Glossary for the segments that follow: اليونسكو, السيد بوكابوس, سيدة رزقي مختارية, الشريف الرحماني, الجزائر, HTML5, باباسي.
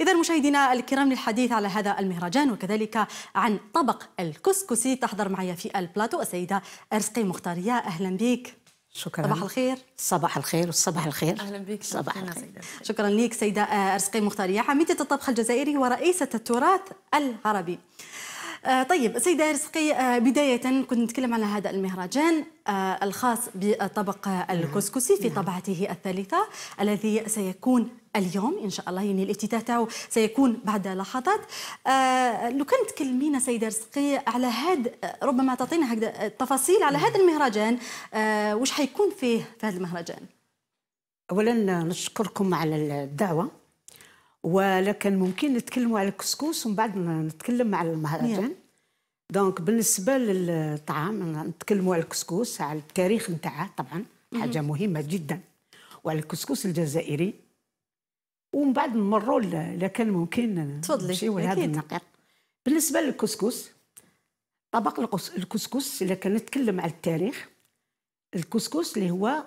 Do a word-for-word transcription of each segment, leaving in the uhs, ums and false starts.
إذا مشاهدينا الكرام، للحديث على هذا المهرجان وكذلك عن طبق الكسكسي تحضر معي في البلاطو السيدة رزقي مختارية. أهلا بك. شكرا. صباح الخير. صباح الخير والصباح الخير. اهلا بك. صباح الخير. شكرا لك سيده رزقي مختارية، عميده الطبخ الجزائري ورئيسه التراث العربي. طيب سيده رزقي، بدايه كنت نتكلم على هذا المهرجان الخاص بطبق الكسكسي في طبعته الثالثه الذي سيكون اليوم ان شاء الله، يعني الافتتاح تاعو سيكون بعد لحظات. آه لو كان تكلمينا سيده رزقي على هذا، ربما تعطينا هكذا التفاصيل على هذا المهرجان، آه واش حيكون فيه في هذا المهرجان؟ اولا نشكركم على الدعوه، ولكن ممكن نتكلموا على الكسكس ومن بعد نتكلم على المهرجان. دونك بالنسبه للطعام نتكلموا على الكسكس، على التاريخ نتاعه طبعا حاجه مهمه جدا، وعلى الكسكس الجزائري، ومن بعد نمروا لكن ممكن نمشيو لهذا النقيض. بالنسبه للكسكس، طبق الكسكس الا كان نتكلم على التاريخ، الكسكس اللي هو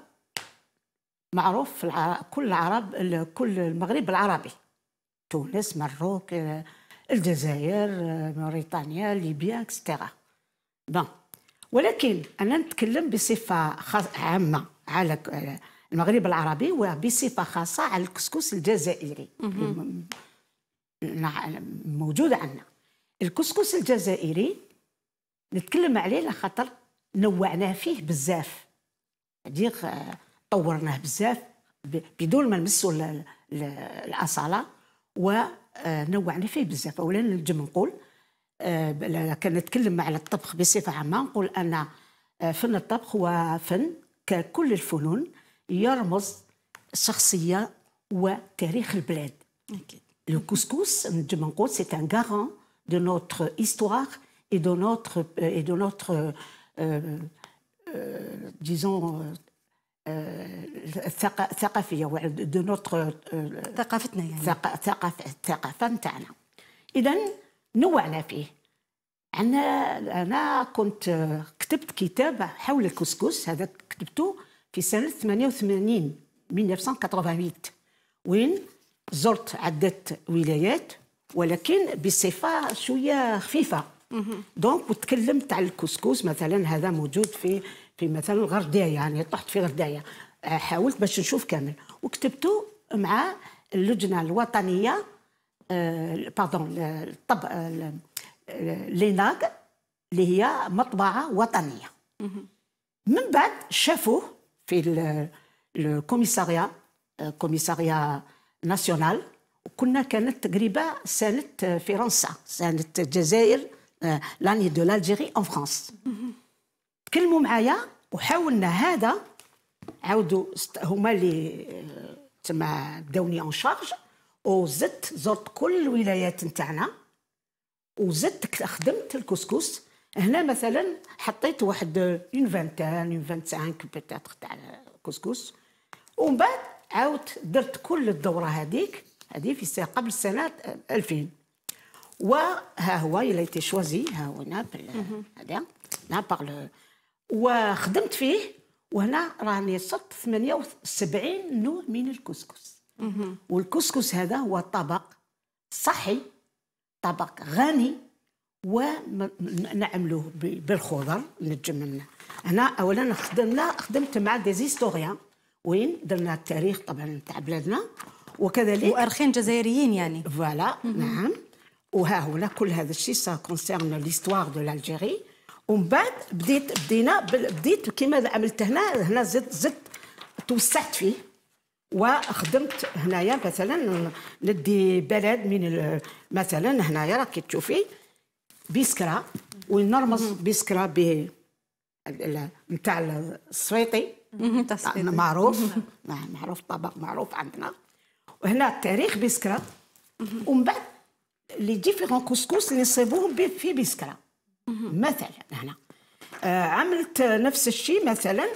معروف في كل العرب، كل المغرب العربي، تونس، مروك، الجزائر، موريتانيا، ليبيا، اكسترا. بون، ولكن انا نتكلم بصفه عامه على المغرب العربي وبصفة خاصة على الكسكس الجزائري موجود عندنا. الكسكس الجزائري نتكلم عليه لخاطر نوعناه فيه بزاف، يعني طورناه بزاف بدون ما نمسوا الأصالة، ونوعنا فيه بزاف. أولا نجم نقول كان نتكلم على الطبخ بصفة عامة، نقول أن فن الطبخ هو فن ككل الفنون يرمز شخصية وتاريخ البلاد. Le couscous, je m'en compte, c'est un garant de notre histoire et de notre et de notre disons ثقافية de notre ثقافتنا ثقافة ثقافة نتاعنا. إذا نوعنا فيه. أنا أنا كنت كتبت كتاب حول الكسكس، هذا كتبته في سنة ثمانية وثمانين ألف وتسعمائة وثمانية وثمانين، وين زرت عدة ولايات ولكن بصفة شوية خفيفة. دونك وتكلمت على الكسكس، مثلا هذا موجود في في مثلا غردايه، يعني طحت في غردايه، حاولت باش نشوف كامل، وكتبته مع اللجنة الوطنية آه باردون الطب آه ليناك اللي هي مطبعة وطنية. من بعد شافوه في الكوميساريا كوميساريا ناسيونال، وكنا كانت تقريبا سنه فرنسا، سنه الجزائر لاني دو لالجيري ان فرانس. تكلموا معايا وحاولنا هذا، عاودوا هما اللي تما داوني اون شارج، وزدت زرت كل الولايات نتاعنا وزدت خدمت الكسكس. هنا مثلا حطيت واحد اون فانتان اون فانتسانك بيتاتر تاع كسكس، ومن بعد عاودت درت كل الدوره هذيك هذه في قبل سنه ألفين، وها هو الى تي شوزي ها هو نابل هذا نابل وخدمت فيه، وهنا راني صدت ثمانية وسبعين نوع من الكسكس. والكسكس هذا هو طبق صحي، طبق غني، ونعملوه بالخضر. نجم هنا اولا خدمنا خدمت مع ديزيستوريان وين درنا التاريخ طبعا نتاع بلادنا، وكذلك مؤرخين جزائريين يعني فوالا. نعم، وها هنا كل هذا الشيء سا كونسيرن ليستوار دو لالجيري. ومن بعد بديت بدينا بديت كيما عملت هنا، هنا زدت زدت توسعت فيه وخدمت هنايا مثلا ندي بلد من مثلا هنايا راكي تشوفي بسكرة، ونرمز بسكرة ب نتاع السويطي معروف معروف طبق معروف عندنا، وهنا التاريخ بسكرة. ومن بعد لي ديفيرون كسكس اللي نصيبوهم في بسكرة مثلا هنا آه عملت نفس الشيء مثلا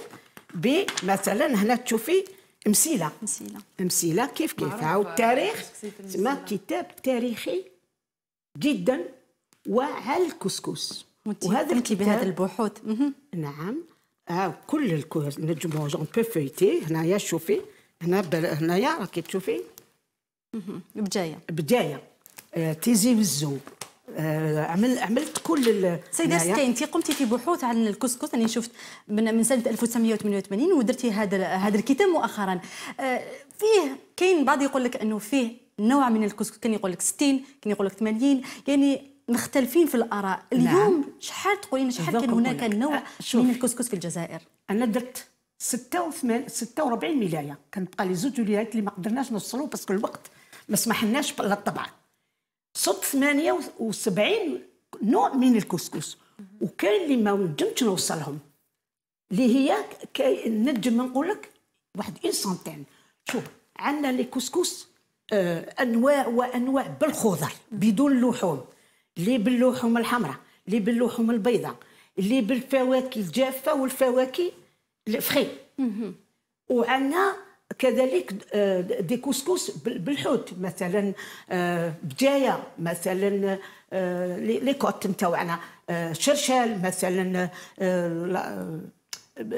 بمثلا هنا تشوفي مسيلة مسيلة مسيلة كيف كيف هاو التاريخ، تسمى كتاب تاريخي جدا وعلى الكسكس، وهذا مثل بهذا البحوث. نعم آه كل الكوز نجمو جون بو فويتي. هنايا شوفي هنا بل... هنايا راكي تشوفي بداية بداية تيزي والزوب. عمل عملت كل سيدة رزقي، انت قمتي في بحوث عن الكسكس، انا شفت من من سنه ألف وتسعمائة وثمانية وثمانين ودرتي هذا هذا الكتاب مؤخرا. فيه كاين بعض يقول لك انه فيه نوع من الكسكس، كان يقول لك ستين، كان يقول لك ثمانين، يعني مختلفين في الاراء. اليوم شحال تقولين شحال كان هناك نوع من الكسكس في الجزائر؟ انا درت ستة وأربعين ولايه، كانت بقى لي زوج ولايات اللي ما قدرناش نوصلوا باسكو الوقت ما سمحلناش للطبعه. صوت ثمانية وسبعين نوع من الكسكس، وكاين اللي ما نجمتش نوصلهم، اللي هي نجم نقول لك واحد اون سنتين. شوف عندنا لي كسكس آه انواع وانواع، بالخضر بدون لحوم، اللي باللحوم الحمراء، اللي باللحوم البيضاء، اللي بالفواكه الجافه والفواكه الفخي، وعندنا كذلك دي كسكس بالحوت، مثلا بجايه، مثلا لي كوت نتاعنا، شرشال، مثلا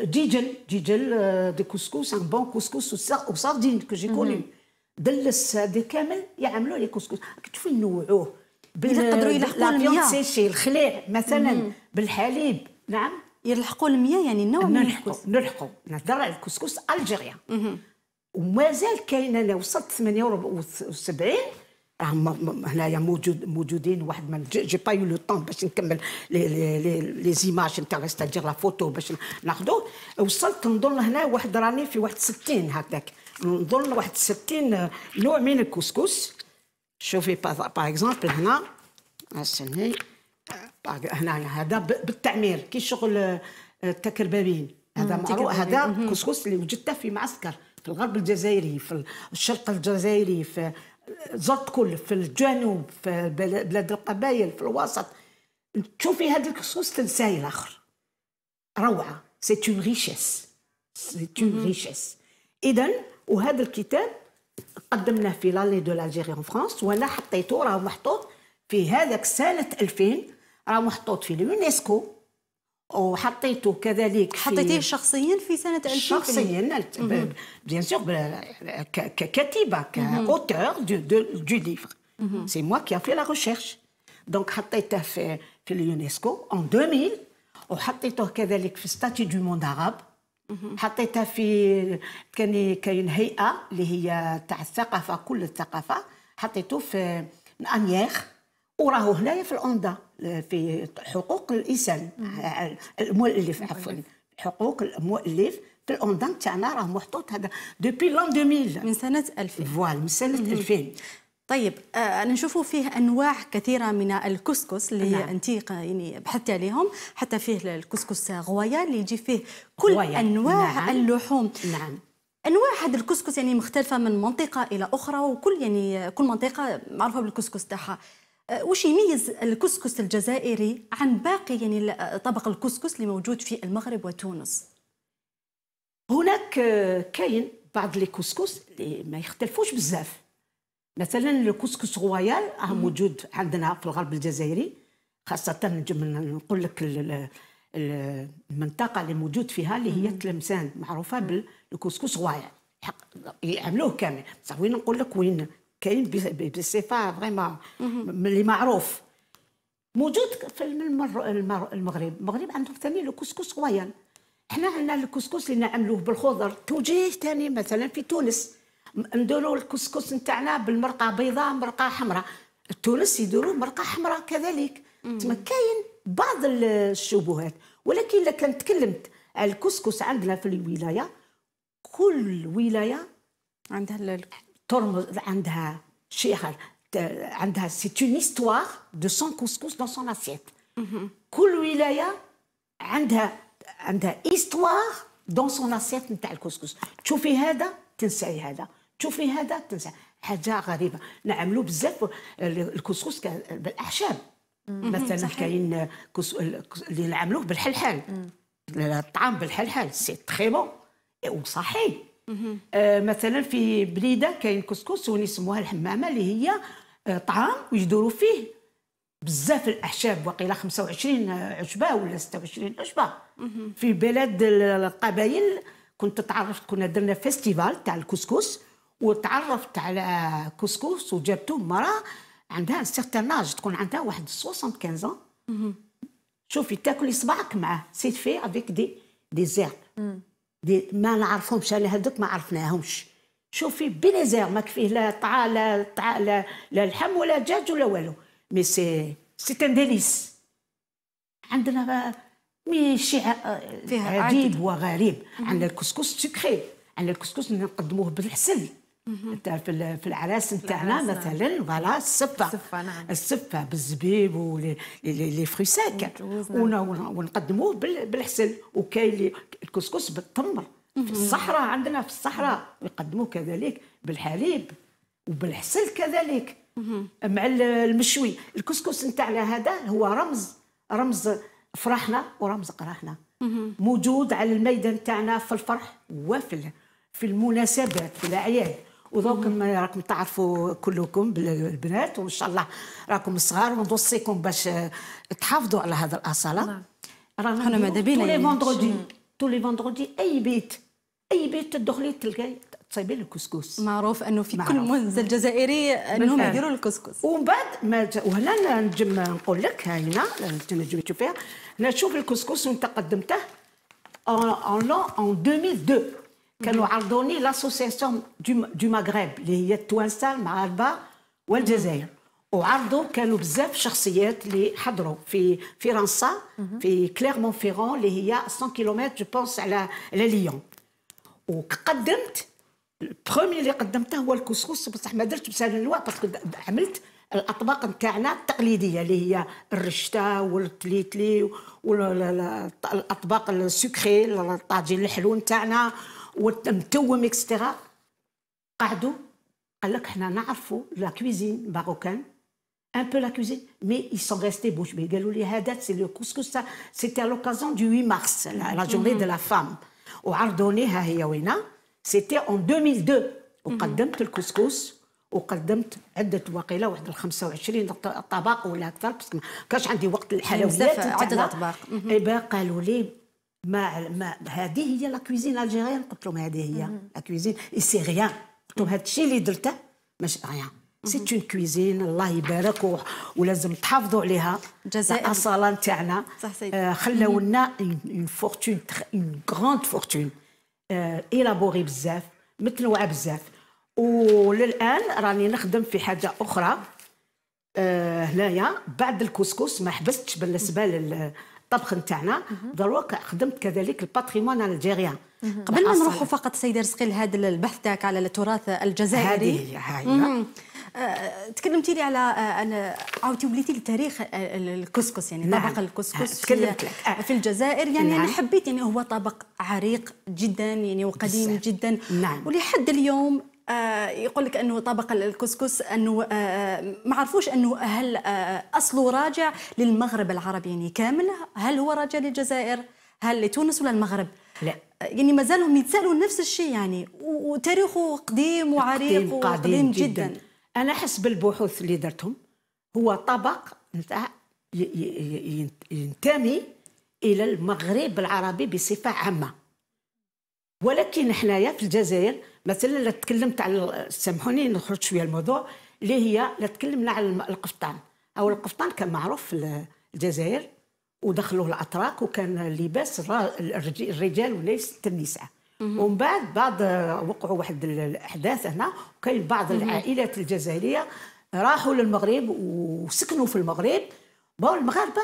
ديجل ديجل دي كسكس ان بون كسكس وساردين كو جي كوني دلس، هذا كامل يعملوا لي كسكس كتشوفي نوعوه بالقدروا يلحقوا المياه الخليع، مثلا بالحليب. نعم يلحقوا المياه، يعني النوع من الكسكس نلحقوا. نهضر على الكسكس الجيريا، ومازال كاينه. انا وصلت ثمانية وسبعين هنايا موجود موجودين واحد ما جي با يو لو طون باش نكمل لي لي لي زيماج نتاع استاجير لا فوتو باش ناخذوه. وصلت نظن هنا واحد راني في واحد ستين هكذاك، نظن واحد ستين نوع من الكسكس. شوفي باغ اكزومبل هنا استني هنايا هذا بالتعمير كي شغل التكربابين، هذا معروف، هذا كسكس اللي وجدته في معسكر في الغرب الجزائري، في الشرق الجزائري، في زرت كل، في الجنوب، في بلاد القبائل، في الوسط. تشوفي هذا الكسكس تنساي الاخر، روعه. سي اون ريشيس، سي اون ريشيس. اذا وهذا الكتاب قدمناه في لالي دو لالجيري ان فرانس، وانا حطيته راه محطوط في هذاك سنه ألفين، راه محطوط في اليونسكو، وحطيته كذلك. حطيتيه شخصيا في سنه ألفين؟ شخصيا بيان سور ككاتبه كاوتور دو دو ليفر، سي موا كي في لا ريشيرش. دونك حطيته في في اليونسكو ان ألفين، وحطيته كذلك في ستاتي دو موند عرب، حطيته في كان كاين هيئه اللي هي تاع الثقافه، كل الثقافه حطيته في انيير، وراهو هنايا في الأوندا في حقوق الانسان، المؤلف عفوا حقوق المؤلف في الأوندا تاعنا راه محطوط هذا دوبي لون ألفين، من سنه ألفين فوالا، من سنه ألفين. طيب آه نشوفوا فيه انواع كثيره من الكسكس اللي نعم. انت يعني بحثتي عليهم، حتى فيه الكسكس غوايه اللي يجي فيه كل غوايا. انواع نعم. اللحوم نعم. انواع هذا الكسكس يعني مختلفه من منطقه الى اخرى، وكل يعني كل منطقه معروفه بالكسكس تاعها. وش يميز الكسكس الجزائري عن باقي يعني طبق الكسكس اللي موجود في المغرب وتونس؟ هناك كاين بعض الكسكس اللي ما يختلفوش بزاف، مثلا الكسكس غوايال راه موجود عندنا في الغرب الجزائري، خاصه نجم نقول لك المنطقه اللي موجود فيها اللي هي تلمسان معروفه بالكسكس غوايال، يعملوه كامل. بصح وين نقول لك وين كاين بصفه فريمون اللي معروف موجود في المغرب. المغرب عندهم ثاني الكسكس غويان، حنا عندنا الكسكس اللي نعملوه بالخضر. توجيه ثاني مثلا في تونس نديروا الكسكس نتاعنا بالمرقه بيضاء، مرقه حمراء. تونس يديروا مرقه حمراء كذلك. تما كاين بعض الشبهات، ولكن الا كان تكلمت على الكسكس عندنا في الولايه، كل ولايه عندها ترمز عندها شيء، عندها سي اون هيستوار دو سون كسكس دون سون اسيت. كل ولايه عندها عندها هيستوار دون سون اسيت نتاع الكسكس. تشوفي هذا تنساي هذا، تشوفي هذا تنسى. حاجه غريبه نعملوا بزاف الكسكس بالاعشاب، مثلا كاين اللي نعملوه بالحلحال، الطعام بالحلحال سي تري بون وصحي. آه مثلا في بليده كاين كسكس ونسموها الحمامه، اللي هي آه طعام ويدوروا فيه بزاف الاحشاب، وقيله خمسة وعشرين عشبه ولا ستة وعشرين عشبه. في بلاد القبائل كنت تعرف، كنا درنا فيستيفال تاع الكسكس وتعرفت على كسكس وجابته مرة عندها سيغتاناج تكون عندها واحد خمسة وستين ans. شوفي تاكلي صباعك معاه سيت في افيك دي دي زير دي ما نعرفهمش انا هذوك ما عرفناهمش. شوفي بلي زير ماك فيه لا طعام لا طعام لا لحم ولا دجاج ولا والو مي سي سي ان ديليس عندنا مي شيء عجيب وغريب. عندنا الكسكس سكري، عندنا الكسكس نقدموه بالعسل في العراس نتاعنا مثلا فوالا السفه نعم. السفه بالزبيب ولي فري ساك ونقدموه بالعسل. وكاين الكسكس بالتمر في الصحراء، عندنا في الصحراء يقدموه كذلك بالحليب وبالعسل كذلك مع المشوي. الكسكس نتاعنا هذا هو رمز رمز فرحنا ورمز قراحنا، موجود على الميدان نتاعنا في الفرح وفي في المناسبات في الاعياد. ودوك راكم تعرفوا كلكم بالبنات وان شاء الله راكم الصغار، ونوصيكم باش تحافظوا على هذا الاصاله. نعم رانا ماذا بينا لي فوندردي تو لي فوندردي اي بيت اي بيت تدخلي تلقاي تصايبي الكسكس. معروف انه في معروف. كل منزل جزائري انهم يديروا الكسكس. ومن بعد وهنا نجم نقول لك ها هنا تنجم تشوفيها هنا. شوف الكسكس وانت قدمته اون اون ألفين واثنين كانوا عرضوني لاسوسياسيون دو مغرب اللي هي التوانسه المغاربه والجزائر، وعرضوا كانوا بزاف شخصيات اللي حضروا في فرنسا في كليرمون فيرون اللي هي مية كيلومتر جو بونس على على ليون. وقدمت البرومي اللي قدمته هو الكسكس، بصح ما درتش بسهل النواة باسكو عملت الاطباق نتاعنا التقليديه اللي هي الرشته والتليتلي والاطباق السكري الطاجين الحلو نتاعنا والمتوم اكسترا. قعدوا قال لك حنا نعرفوا لا كويزين ماروكان ان بو لا كويزين مي اي سون ريستي بوش بي. قالوا لي هذا سي لو كسكس سيتي لوكازيون دو ثمانية مارس لا جورني دو لا فام، وعرضوني ها هي وينا سيتي اون ألفين واثنين. وقدمت الكسكس وقدمت عده وقيله واحد خمسة وعشرين طبق ولا اكثر باسكو ما كانش عندي وقت الحلويات عده اطباق. اي قالوا لي ما ما هذه هي لا كويزين الجزائرية. قلت لهم هذه هي لا كويزين اي سي ريان، قلت لهم هذا الشيء اللي درته مش ريان سي اون كويزين الله يبارك ولازم تحافظوا عليها الاصاله نتاعنا. آه خلاو لنا اون فورتون اون غروند فورتون ايلابوري بزاف متنوعه بزاف. وللان راني نخدم في حاجه اخرى آه هنايا بعد الكسكس ما حبستش بالنسبه لل الطبخ نتاعنا. دروك خدمت كذلك الباتريمون الجزائري. قبل ما نروحوا فقط سيدة رزقي لهذا البحث تاعك على التراث الجزائري، هذه هي تكلمتي لي على عاودتي وليتي لتاريخ الكسكس يعني نعم. طبق الكسكس في, في الجزائر يعني نعم. انا حبيت يعني هو طبق عريق جدا يعني وقديم بس. جدا نعم. ولحد اليوم يقول لك انه طبق الكسكس انه ما عرفوش انه هل اصله راجع للمغرب العربي يعني كامل، هل هو راجع للجزائر، هل لتونس ولا المغرب؟ لا يعني مازالهم يتسالوا نفس الشيء يعني، وتاريخه قديم وعريق وقديم جدا. جدا انا حسب البحوث اللي درتهم هو طبق ينتمي الى المغرب العربي بصفه عامه، ولكن حنايا في الجزائر مثلا لا تكلمت على سامحوني نخرج شويه الموضوع اللي هي لا تكلمنا على القفطان. او القفطان كان معروف في الجزائر ودخلوه الاتراك وكان لباس الرجال وليس النساء. ومن بعد بعد وقعوا واحد الاحداث هنا وكاين بعض العائلات الجزائريه راحوا للمغرب وسكنوا في المغرب، باو المغاربه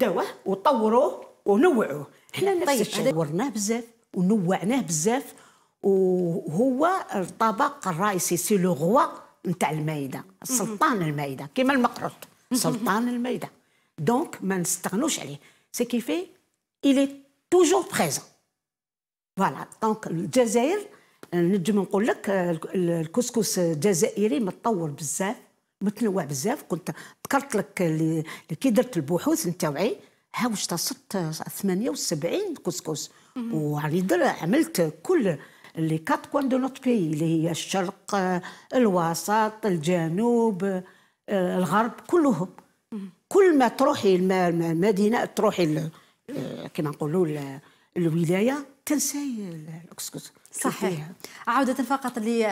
داوه وطوروه ونوعوه. حنا نفس الشيء طورناه بزاف ونوعناه بزاف وهو الطبق الرئيسي سي لو غوا نتاع المائده، السلطان المائده كيما المقرط سلطان المائده. دونك ما نستغنوش عليه سي كيفي إلي توجور بريزون فوالا. دونك الجزائر نجم نقول لك الكسكس الجزائري متطور بزاف متنوع بزاف. كنت ذكرت لك اللي كي درت البحوث نتاوعي ها واش تصدت ثمانية وسبعين كسكس وعلى عملت كل لي كات كوان دو نوت بيي اللي هي الشرق الوسط الجنوب الغرب كلهم. كل ما تروحي المدينه تروحي كما نقولوا الولايه تنساي الكسكس صحيح. عودة فقط اللي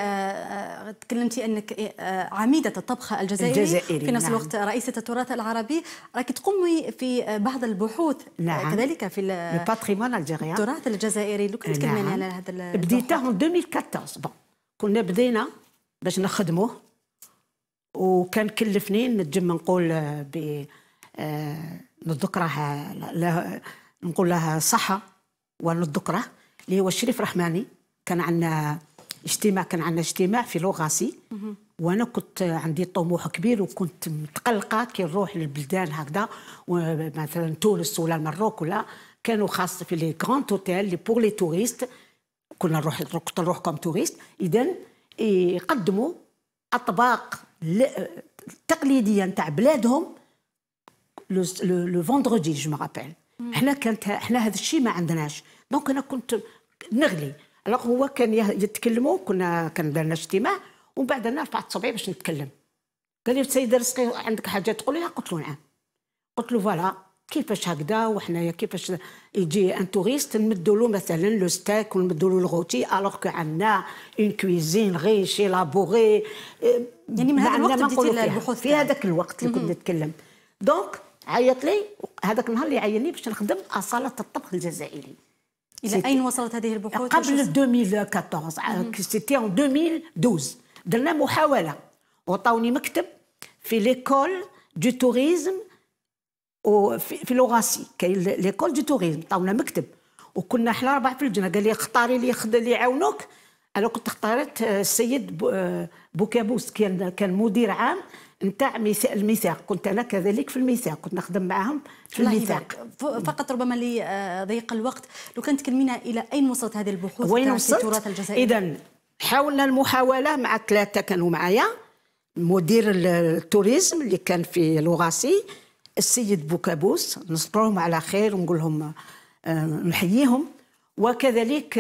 تكلمتي أنك عميدة الطبخ الجزائري, الجزائري في نفس الوقت نعم. رئيسة التراث العربي, راك تقومي في بعض البحوث نعم. كذلك في الباتريمون الجزائري التراث الجزائري. لو كنت تكلميني على هذا البحوث. بديتها في ألفين وأربعطاش, كنا بدينا باش نخدموه وكان كلفني نجم نقول ب نذكرها نقول لها صحة ونذكرها اللي هو الشريف الرحماني. كان عندنا اجتماع كان عندنا اجتماع في لوغاسي وانا كنت عندي طموح كبير وكنت متقلقه كي نروح للبلدان هكذا مثلا تونس ولا المروك ولا كانوا خاص في لي كرون اوتيل لي بور لي توريست. كنا نروح كنت نروح كوم توريست, اذا يقدموا اطباق تقليديه نتاع بلادهم لو فوندردي جو ما رابيل. حنا كانت حنا هذا الشيء ما عندناش, دونك انا كنت نغلي. الوغ هو كان يتكلموا كنا كان درنا اجتماع ومن بعد انا رفعت صبعي باش نتكلم. قال لي السيده رزقي عندك حاجه تقول لها؟ قلت له نعم. قلت له فوالا كيفاش هكذا وحنايا كيفاش يجي ان توريست نمدوا له مثلا لو ستيك ونمدوا له الغوتي الوغ كو عندنا اون كويزين ريش لابوغي. يعني من هذا الوقت بديتي البحوث في هذاك الوقت اللي كنت نتكلم. دونك عيط لي هذاك النهار اللي عيني باش نخدم اصاله الطبخ الجزائري. إلى أين وصلت هذه البحوث؟ قبل ألفين وأربعطاش سيتي ان ألفين واثناش درنا محاولة وعطاوني مكتب في ليكول دو توريزم في لوغاسي. كاين ليكول دو توريزم عطاونا مكتب وكنا حنا أربعة في الجنة. قال لي اختاري لي اللي يعاونوك. أنا كنت اختارت السيد بوكابوس كان كان مدير عام نتاع الميثاق. كنت انا كذلك في الميثاق كنت نخدم معاهم في الميثاق. فقط ربما لضيق الوقت لو كانت تكلمينا الى اين وصلت هذه البحوث في التراث الجزائري؟ اذا حاولنا المحاوله مع ثلاثه كانوا معايا, مدير التوريزم اللي كان في لوغاسي, السيد بوكابوس نذكرهم على خير ونقول لهم نحييهم, وكذلك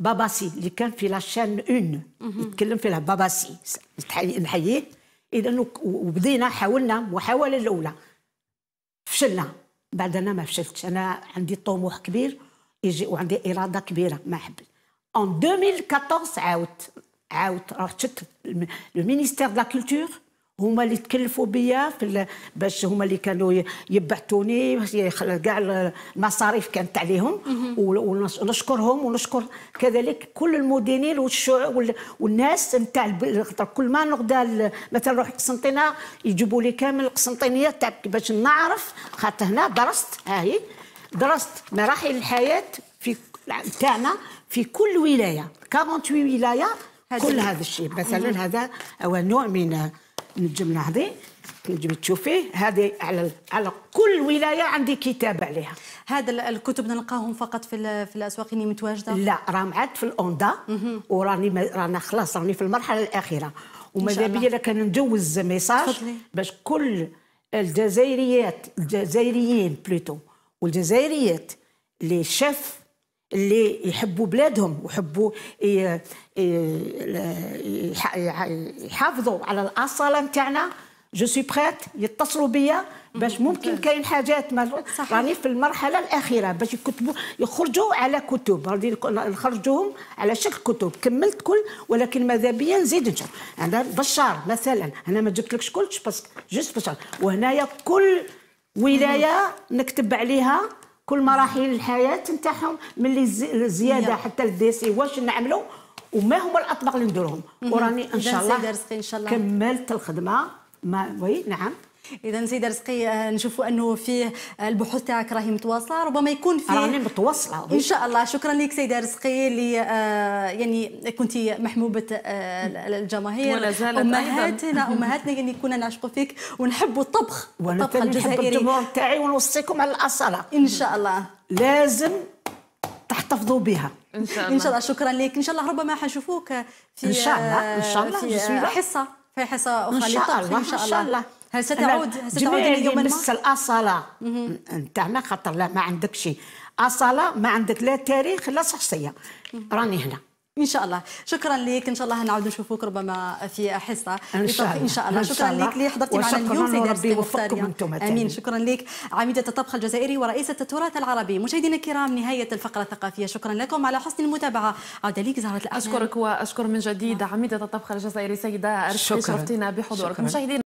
باباسي اللي كان في لاشين اون يتكلم فيها باباسي نحييه. إذا وبدينا حاولنا محاولة الأولى فشلنا. بعد أنا ما فشلتش, أنا عندي طموح كبير يجي وعندي إرادة كبيرة ما حب. أن ألفين وأربعطاش عاودت عاودت رحت شفت المينيستير دو لا كولتور هما اللي تكلفوا بيا في باش هما اللي كانوا يبعثوني كاع المصاريف كانت عليهم ونشكرهم ونشكر كذلك كل المديرين والشعوب والناس نتاع كل ما نغدا مثلا نروح القسنطينه يجيبوا لي كامل القسنطينيه تاع باش نعرف خاطر هنا درست ها هي درست مراحل الحياه في تاعنا في كل ولايه ثمانية وأربعين ولايه كل هذا الشيء مثلا هذا هو نوع من نجم نهضي نجم تشوفيه هذه على على كل ولايه عندي كتاب عليها. هذا الكتب نلقاهم فقط في في الاسواق اللي متواجده؟ لا راهم عاد في الاوندا وراني رانا خلاص راني في المرحله الاخيره وماذا بيا كان ندوز ميساج باش كل الجزائريات الجزائريين بلوتو والجزائريات اللي شاف اللي يحبوا بلادهم ويحبوا يحافظوا على الاصاله نتاعنا جو سوي بريت يتصلوا بيا باش ممكن كاين حاجات راني في المرحله الاخيره باش يكتبوا يخرجوا على كتب نخرجوهم على شكل كتب. كملت كل ولكن ماذا بيا نزيد نشوف انا بشار مثلا انا ما جبتلكش كلش بس جست بشار وهنايا كل ولايه نكتب عليها كل مراحل الحياه نتاعهم من الزياده حتى الديسي واش نعملوا وما هما الاطباق اللي نديرهم وراني ان شاء الله ان شاء الله كملت الخدمه ما وي نعم. اذا سيدة رزقي نشوفوا انه فيه البحوث تاعك راهي متواصله ربما يكون في راهي متواصله ان شاء الله. شكرا لك سيدة رزقي اللي يعني كنت محبوبه الجماهير امهاتنا امهاتنا يعني كنا نعشقوا فيك ونحبوا الطبخ الطبخ الجزائري تاعي ونوصيكم على الاصاله ان شاء الله لازم تحتفظوا بها ان شاء الله ان شاء الله. شكرا لك ان شاء الله ربما حنشوفوك في ان شاء الله ان شاء الله في حصه في حصه اخرى للطبخ ان شاء الله. هل ستعود هل ستعود يوما ما؟ بس الاصاله نتاعنا خاطر لا ما عندك شيء اصاله ما عندك لا تاريخ لا شخصيه راني هنا ان شاء الله. شكرا لك، ان شاء الله نعاود نشوفوك ربما في حصه ان شاء الله. ان شاء الله. شكرا لك اللي حضرتي معنا اليوم سيدة رزقي مختارية. امين. شكرا لك عميدة الطبخ الجزائري ورئيسة التراث العربي. مشاهدينا الكرام، نهاية الفقرة الثقافية، شكرا لكم على حسن المتابعة. عودة لك زهرة الأعلام. اشكرك واشكر من جديد عميدة الطبخ الجزائري سيدة رزقي، شرفتينا بحضورك. مشاهدينا